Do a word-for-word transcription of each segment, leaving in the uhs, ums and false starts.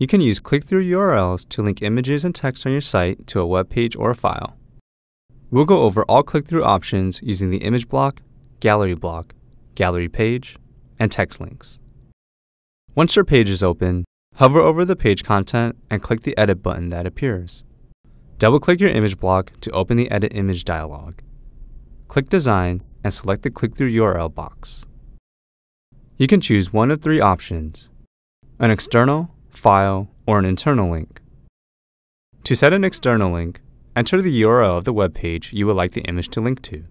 You can use click-through U R Ls to link images and text on your site to a web page or a file. We'll go over all click-through options using the image block, gallery block, gallery page, and text links. Once your page is open, hover over the page content and click the edit button that appears. Double-click your image block to open the Edit Image dialog. Click Design and select the click-through U R L box. You can choose one of three options: an external, file, or an internal link. To set an external link, enter the U R L of the web page you would like the image to link to.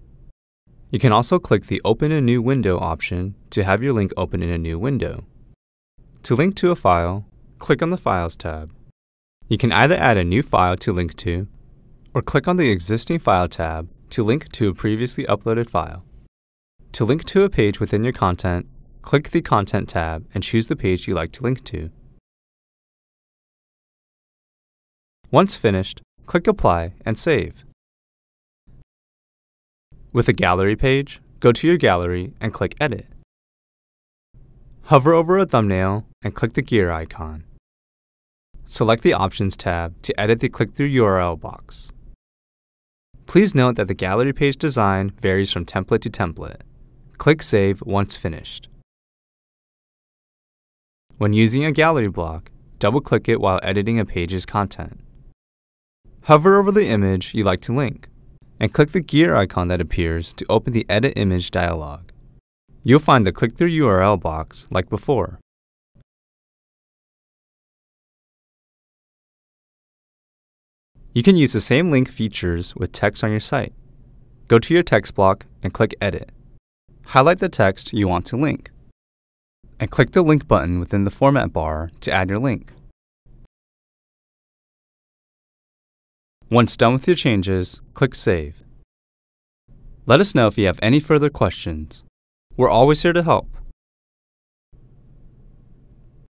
You can also click the Open a New Window option to have your link open in a new window. To link to a file, click on the Files tab. You can either add a new file to link to, or click on the existing file tab to link to a previously uploaded file. To link to a page within your content, click the Content tab and choose the page you like to link to. Once finished, click Apply and Save. With a gallery page, go to your gallery and click Edit. Hover over a thumbnail and click the gear icon. Select the Options tab to edit the click-through U R L box. Please note that the gallery page design varies from template to template. Click Save once finished. When using a gallery block, double-click it while editing a page's content. Hover over the image you like to link, and click the gear icon that appears to open the Edit Image dialog. You'll find the click-through U R L box like before. You can use the same link features with text on your site. Go to your text block and click Edit. Highlight the text you want to link, and click the link button within the format bar to add your link. Once done with your changes, click Save. Let us know if you have any further questions. We're always here to help.